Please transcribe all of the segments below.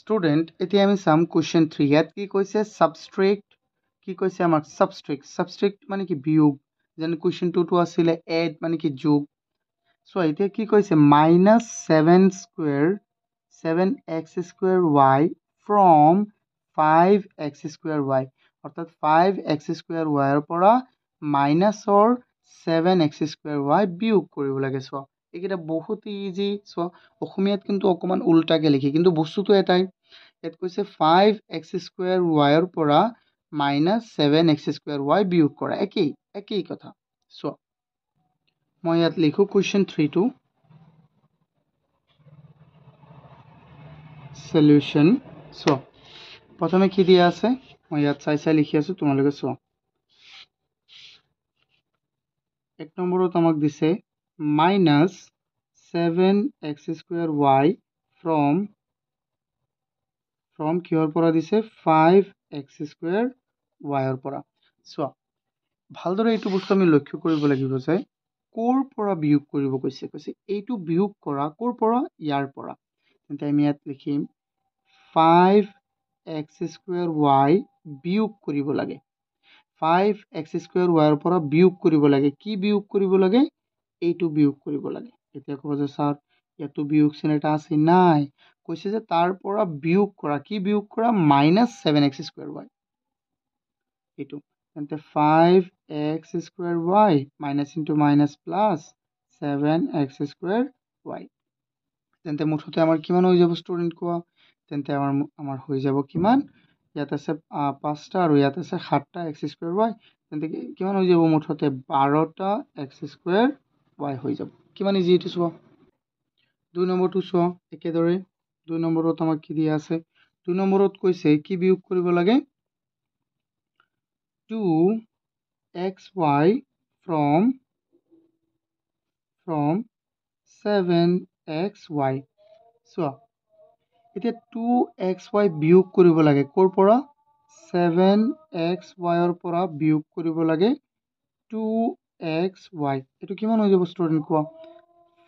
Student इतना हमें साम क्वेश्चन 3 याद की कोई से सबस्ट्रेक्ट की कोई से हमारे सबस्ट्रेक्ट सबस्ट्रेक्ट माने कि वियोग जन क्वेश्चन 2 तो आसीले ऐड माने कि जोग सो इतना की कोई से minus 7 square 7x square y from 5x square y अर्थात 5x स्क्वायर y र परा माइनस और 7x स्क्वायर y বিয়োগ কৰিব লাগে সো এটা বহুত ইজি সো অসমীয়াত কিন্তু অকমান উল্টাকে লিখি কিন্তু বস্তুটো এটাই এত কৈছে 5x স্কয়ার y ৰ পৰা -7x স্কয়াৰ y বিয়োগ কৰা একই কথা সো মই ইয়াত লিখো क्वेश्चन 3 টু সলিউশন সো প্ৰথমে কি দিয়া আছে মই ইয়াত চাই লিখি আছো তোমালোকে সো एक नम्बर तमक दिसे minus 7x square y from कियर परा दिसे 5x स्क्वायर y और परा सो ভাল দৰে এইটো বস্তু আমি লক্ষ্য কৰিব লাগিব যে কোৰ পৰা বিয়োগ কৰিব কৈছে এইটো বিয়োগ কৰা কোৰ পৰা ইয়াৰ পৰা তেন্তে আমি ইয়াত লিখিম 5x স্কয়াৰ y বিয়োগ কৰিব লাগে 5x square y पर वियोग करिब लागे की वियोग करिब लागे ए टू वियोग करिब लागे एटा कबज सर या तो वियोग चिन्ह এটা আছে নাই কইছে যে তার পৰা বিয়োগ কৰা কি বিয়োগ কৰা -7x square y এটো তেন্তে 5x square y minus into minus plus 7x square y তেন্তে মুঠতে আমাৰ কিমান হৈ যাব স্টুডেন্ট কোৱা তেন্তে আমাৰ হৈ যাব কিমান ইয়াত আছে 5টা আৰু ইয়াত আছে 7টা x স্কয়ার y তেন্তে কিমান হৈ যাব মুঠতে 12টা x স্কয়ার y হৈ যাব কিমান easy it so 2 number two so একেদৰে 2 নম্বৰত আমাক কি দিয়া আছে 2 নম্বৰত কৈছে কি বিয়োগ কৰিব লাগে 2xy from 7xy সো इते 2xy বিয়োগ কৰিব লাগে কোৰ পৰা 7xy ৰ পৰা বিয়োগ কৰিব লাগে 2xy এটো কিমান হৈ যাব স্টুডেন্ট কোৱা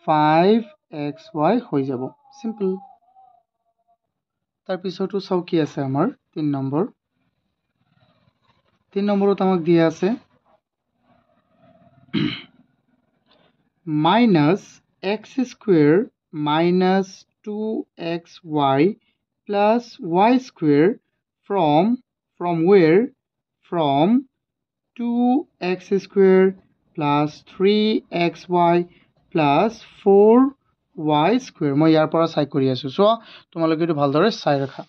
5xy হৈ যাব সিম্পল তাৰ পিছৰটো চাও কি আছে আমাৰ 3 নম্বৰত আমাক দিয়া আছে -x² - 2xy plus y square from where from 2x square plus 3xy plus 4y square মই ইয়াৰ পৰা চাই কৰি আছো সো তোমালোকে এটো ভালদৰে চাই ৰাখা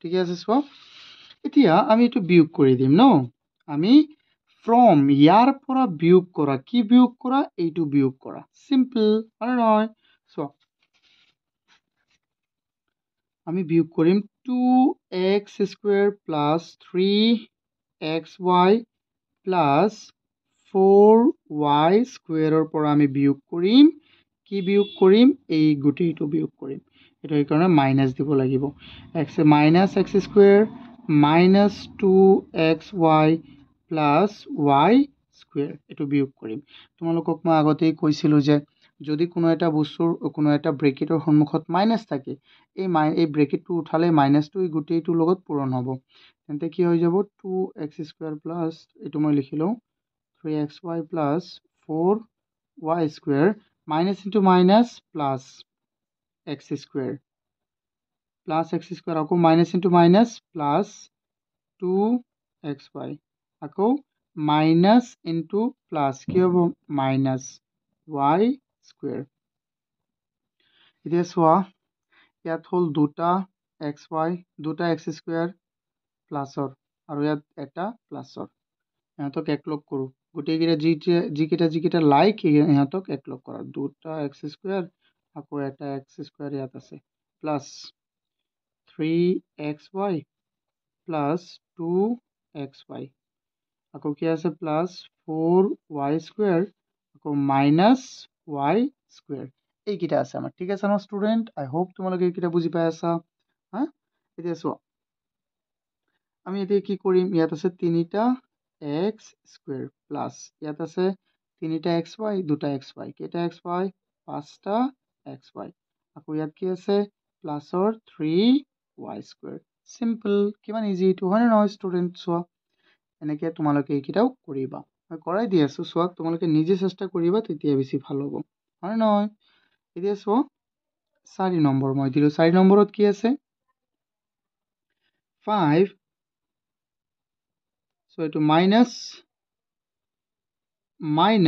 ঠিক আছে সো এতিয়া আমি এটো বিয়োগ কৰি দিম ন আমি from ইয়াৰ পৰা বিয়োগ কৰা কি বিয়োগ কৰা এইটো বিয়োগ কৰা সিম্পল আৰু নহয় সো আমি বিয়োগ কৰিম 2x² + 3xy + 4y² ৰ পৰা আমি বিয়োগ কৰিম কি বিয়োগ কৰিম এই গুটিটো বিয়োগ কৰিম এটাৰ কাৰণে মাইনাস দিব লাগিব x -x² - 2xy plus y square এটো বিয়োগ কৰিম তোমালোকক মই আগতেই কৈছিলো যে যদি কোনো এটা বস্তুৰ কোনো এটা ব্ৰেকেটৰ সন্মুখত মাইনাস থাকে এই ব্ৰেকেটটো উঠালে মাইনাসটো এই গুটিটো লগত পূৰণ হ'ব তেন্তে কি হৈ যাব 2x² প্লাস এটো মই লিখিলো 3xy plus 4y² minus into minus plus x² আকৌ minus into minus plus 2xy আকৌ মাইনাস ইনটু প্লাস কি হ'ব মাইনাস y স্কয়ার ইদেস হোৱা ইয়াত হ'ল দুটা x স্কয়াৰ প্লাসৰ আৰু ইয়াত এটা প্লাসৰ ইহঁতক একলগ কৰো গোটেইকিটা জিকিটা লাইক ইহঁতক একলগ কৰা দুটা x স্কয়ার আকৌ এটা x স্কয়ার ইয়াত আছে প্লাস 3xy প্লাস 2xy আকৌ কি আছে প্লাস 4y² আকৌ মাইনাস y² এই কিটা আছে আমাৰ ঠিক আছে ন স্টুডেন্ট আই হোপ তোমালোকে এই কিটা বুজি পাই আছা হ্যাঁ এতিয়া সো আমি এতিয়া কি কৰিম ইয়াত আছে 3টা x² প্লাস ইয়াত আছে 3টা xy 2টা xy কেটা xy 5টা xy আকৌ ইয়াত কি আছে plus or 3y square. Simple. Kiman easy. 200 now student so. এনেকে তোমালোকে এইকিটাও কৰিবা মই কৰাই দি আছো সোৱাক তোমালোকে নিজে চেষ্টা কৰিবা তেতিয়া বেছি ভাল হ'ব হয় নহয় এতিয়া সো 4 নম্বৰ মই দিলো 4 নম্বৰত কি আছে 5 সো এটো -2x2 y2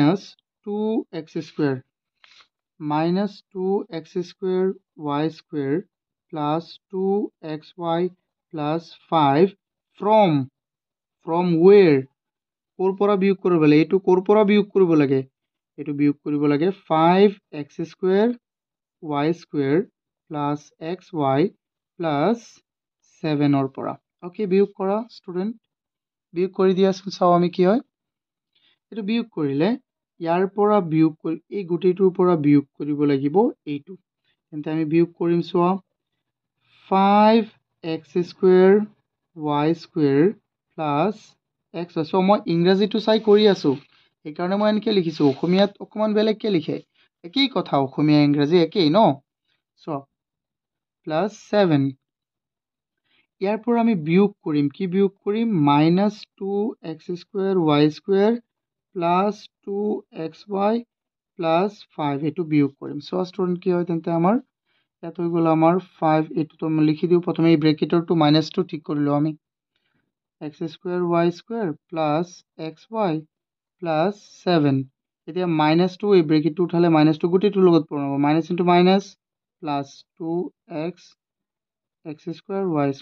+2xy +5 from where korpora biyog koribole etu korpora biyog koribolage etu biyog koribolage 5x2 y2 +xy +7 or pora okay biyog kora student biyog kori dia sao ami ki hoy etu biyog korile yar pora biyog kori ei guti tu pora biyog koribolagibo etu ente ami biyog korim soa 5x2 y2 plus x so moi engraji to sai kori asu ei karone moi enke likhisu okhomiyat okoman bele ke likhe ekei kotha okhomiya engraji ekei no so plus 7 iar por ami biyog korim ki biyog korim -2x2 y2 +2xy +5 etu biyog korim so student ki hoy tente amar eta hoy gol amar 5 etu to ami likhi diu prothome ei bracketor to -2 thik korilo ami x2 y2 +xy +7 এতিয়া -2 এই bracket two উঠালে -2 গুটি two লগত পূরণ হবে minus into minus +2x x2 y2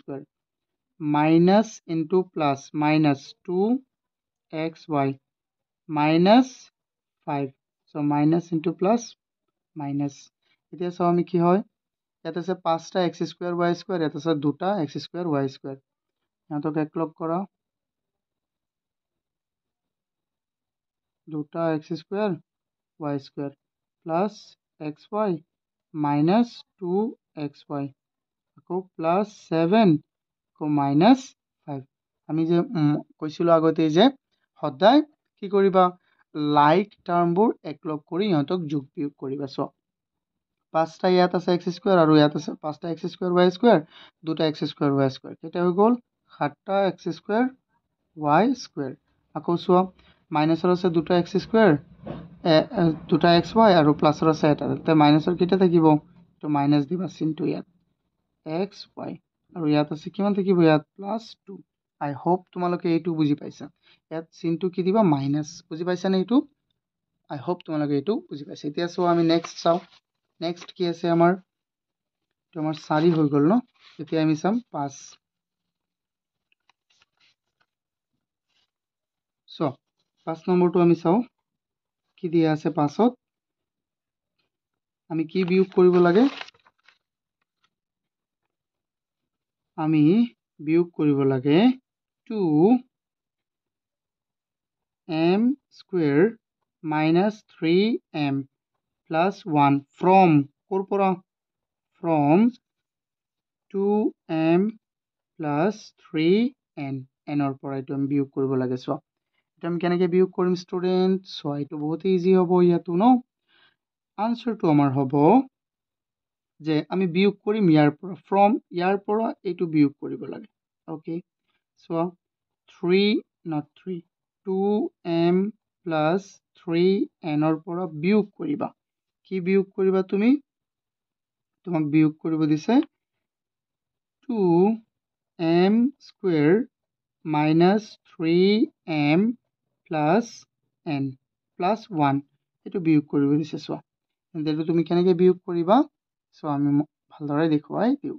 minus into plus -2xy -5 so minus into plus minus এতিয়া সব আমি কি হয় এটা আছে 5টা x2 y2 এটা আছে 2টা x2 y2 यहाँ तो एक लग करा दूटा x2 y2 +xy -2xy को +7 को -5 আমি যে কৈছিল আগতে যে সদায় কি কৰিবা লাইক টাৰ্মবোৰ এক লগ কৰি ইহঁতক যোগ বিয়োগ কৰিবা সো পাঁচটা ইয়াত আছে x2 আৰু ইয়াত আছে পাঁচটা x2 y2 দুটা x2 y2 এটা হৈ গ'ল 7টা x2 y2 আকৌ সোৱা মাইনাসৰ আছে দুটা x2 দুটা xy আৰু প্লাসৰ আছে এটা তে মাইনাসৰ কিটা থাকিব তো মাইনাস দিবা সিনটো ইয়াত xy আৰু ইয়াত আছে কিমান থাকিব ইয়াত +2 আই होप তোমালোকে এইটো বুজি পাইছা ইয়াত সিনটো কি দিবা মাইনাস বুজি পাইছা নে এইটো আই होप তোমালোকে এইটো বুজি পাইছা এতিয়া সো আমি নেক্সট চাও নেক্সট কি আছে আমাৰ তো আমাৰ 4 হৈ গ'ল ন এতিয়া আমি চাম 5 So, 5 number to ami sao ki diya ase 5 ot ami ki biyog koribo lage ami biyog koribo lage 2 m² -3m +1 from kor pora from 2m +3n n or pora etu ami biyog koribo lage so এটা আমি কেনেকে বিয়োগ কৰিম student so এইটো বহুত easy হ'ব ইয়াতো ন আনসাৰটো আমাৰ হ'ব যে আমি বিয়োগ কৰিম ইয়াৰ পৰা from ইয়াৰ পৰা এইটো বিয়োগ কৰিব লাগে okay so 3 not 3 2m + 3n ৰ পৰা বিয়োগ কৰিবা কি বিয়োগ কৰিবা তুমি তোমাক বিয়োগ কৰিব দিছে 2m² -3m +n +1 এটো বিয়োগ কৰিব দিছে সোৱা এন্ডেটো তুমি কেনেকে বিয়োগ কৰিবা সো আমি ভালদৰে দেখুৱাই দিও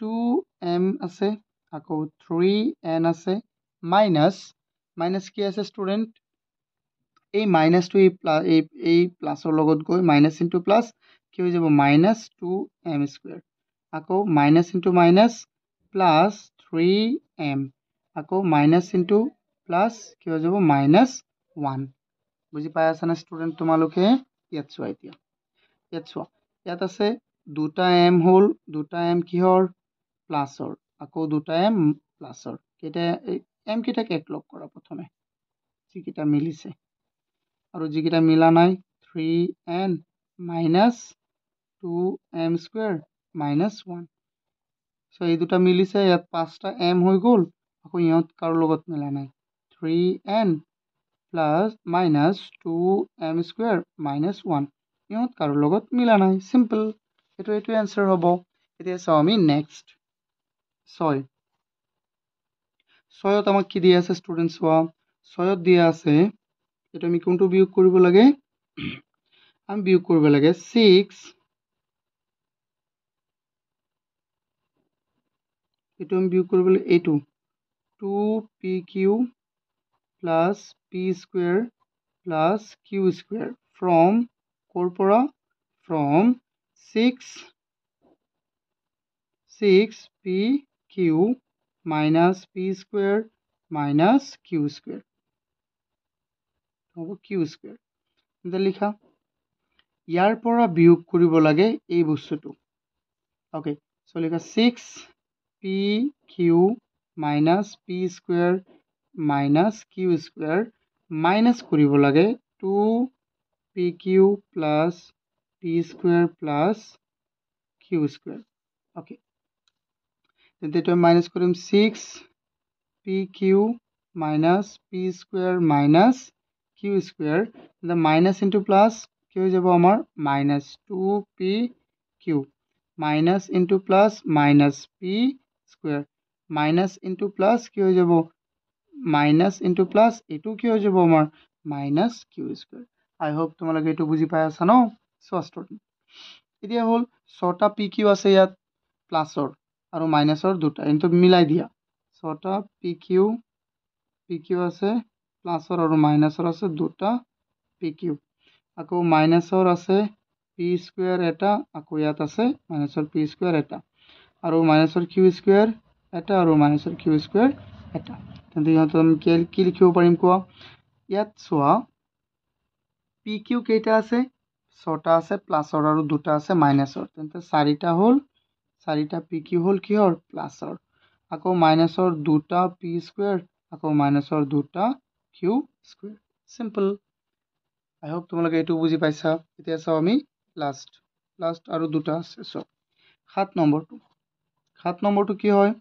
2m আছে আকৌ 3n আছে মাইনাস কি আছে স্টুডেন্ট এই -2 এই প্লাসৰ লগত গৈ মাইনাস ইনটু প্লাস কি হৈ যাব -2m² আকৌ মাইনাস ইনটু মাইনাস +3m আকৌ মাইনাস ইনটু प्लस কি হৈ যাব -1 বুজি পাই আছা না স্টুডেন্ট তোমালোকে ইয়াত সোৱা এতিয়া ইয়াত আছে দুটা m হল দুটা m কিহৰ প্লাসৰ আকৌ দুটা m প্লাসৰ কেটা m কিটাক এক লগ কৰা প্ৰথমে যি কিটা মিলিছে আৰু যি কিটা মিলা নাই 3n -2m² minus one so ये दुटा मिली से यात पाँचटा एम हो गोल आको यात कारो लगत मिला नहीं three N plus minus two M square minus one यात कारो लगत मिला नहीं सिंपल एटो एटो आंसर होबो एटा सामी नेक्स्ट 6 6 त आमाक कि दिया আছে স্টুডেন্টস ওয়া 6 দিয়া আছে এটা আমি কোনটো বিয়োগ কৰিব লাগে আমি বিয়োগ কৰিব লাগে 6 এটা আমি বিয়োগ কৰিব লাগে a2 2pq + p2 + q2 from কোৰপৰা from 6pq minus p square minus q square तो q square इधर लिखा यार परा वियोग करिब लागे ए बस्तुटो ओके सो लिखा 6pq minus p square minus q square minus करिब लागे 2pq plus p square plus q square okay then that we minus column 6pq minus p square minus q square the minus into plus q is about our minus 2pq minus into plus minus p square minus into plus q is about minus into plus a2 q is about our minus q square I hope tumhala ke to bujhi paya sano So, student, इधर होल सोटा PQ आसे या plus और आरो minus और दूटा इन तो मिलाई दिया सोटा PQ आसे प्लस और आरो माइनस और आसे दूटा PQ आको माइनस और आसे P स्क्वायर ऐटा आको यात आसे माइनस और P स्क्वायर ऐटा आरो माइनस और Q स्क्वायर ऐटा आरो माइनस और Q स्क्वायर ऐटा तो यहाँ तो हम क्या लिखियो पर इनको यात सुआ PQ केटा आसे सोटा से प्लस और दुटा से माइनस और तेंते सारिटा pq होल की और प्लस और आको माइनस और दुटा p स्क्वायर आको माइनस और दुटा q square simple I hope तुम लोग एटु बुझी पाइसा এতিয়া চাও আমি लास्ट আৰু দুটা আছে সো 7 নম্বৰটো কি হয়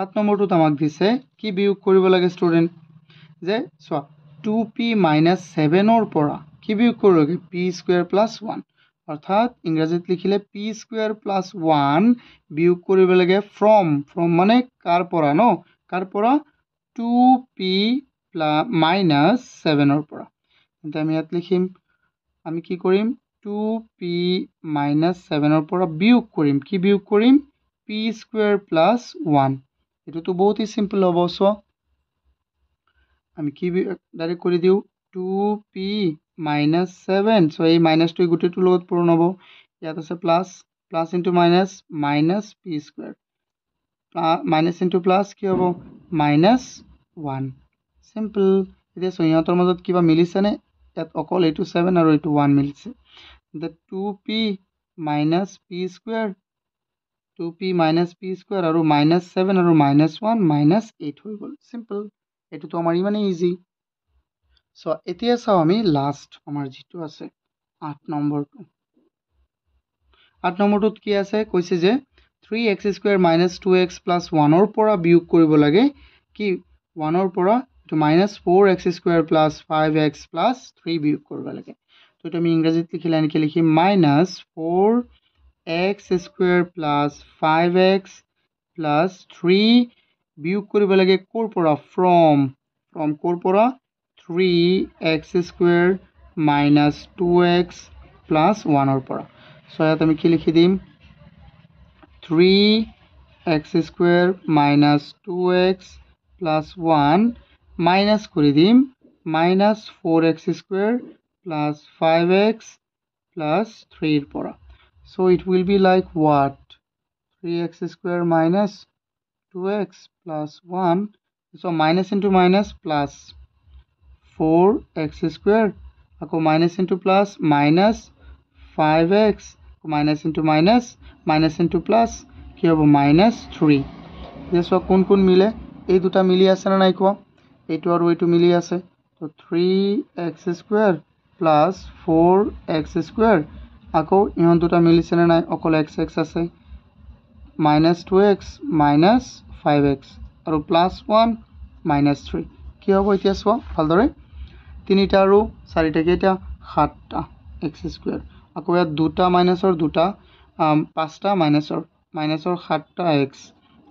7 নম্বৰটো তোমাক দিছে কি বিয়োগ কৰিব লাগে স্টুডেন্ট যে সো 2p-7 অৰ পৰা কি বিয়োগ কৰোগে p2 + 1 অৰ্থাৎ ইংৰাজীত লিখিলে p2 + 1 বিয়োগ কৰিব লাগে from মানে কাৰ পৰা ন কাৰ পৰা 2p - 7 অৰ পৰা তেন্তে আমি ইয়াত লিখিম আমি কি কৰিম 2p - 7 অৰ পৰা বিয়োগ কৰিম কি বিয়োগ কৰিম p2 + 1 এটোতো বহুত সিম্পল হ'ব সো আমি কি ডাইৰেক্ট কৰি দিও 2p -7 so a -2 Gute to লগত পূরণ হবো ইয়াত আছে plus into minus minus p square minus into plus কি হবো মাইনাস 1 সিম্পল এতিয়া সয়তৰ মধ্যত কিবা মিলিছে নে ইয়াত অকল এটু 7 আৰু এটু 1 মিলিছে দ 2p - p square 2p - p square আৰু -7 আৰু -1 -8 হৈ গ'ল সিম্পল এটু তো আমাৰ ইমানে ইজি সো এতিয়া চাও আমি লাস্ট আমাৰ যেটো আছে 8 নম্বৰটোত কি আছে কৈছে যে 3x2 - 2x + 1 অৰ পৰা বিয়োগ কৰিব লাগে কি 1 অৰ পৰা এটো -4x2 + 5x + 3 বিয়োগ কৰিব লাগে তো এটা আমি ইংৰাজীত লিখিলে এনেকৈ লিখিম -4x2 + 5x + 3 বিয়োগ কৰিব লাগে কোৰ পৰা from কোৰ পৰা 3x2 - 2x + 1 और पड़ा सो यात আমি কি লিখি দিম 3x2 - 2x + 1 माइनस কৰি দিম -4x2 + 5x + 3 এর পড়া so it will be like what 3x2 - 2x + 1 so minus into minus plus 4x2 आको minus into plus minus 5x minus into plus কি হবো -3 দেখো কোন মিলে এই দুটা মিলি আছে না নাই কোয়া এটো আর ওইটো মিলি আছে তো 3x2 + 4x2 आको इहन दुटा मिलिसे ना नाई अकल एक्स एक्स आछे minus two x minus five x और प्लस वन माइनस थ्री कि हम इतना चुनाव भल्दरे तीनटा और चारिटा सातटा एक्स स्क्वायर आको इतना दुटा माइनसर दुटा पाँचटा माइनसर माइनसर सातटा एक्स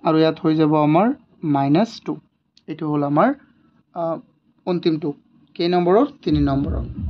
और इतना हो जाब आमार माइनस टू ये हल आमार अंतिम टू केई नम्बर तीन नम्बर।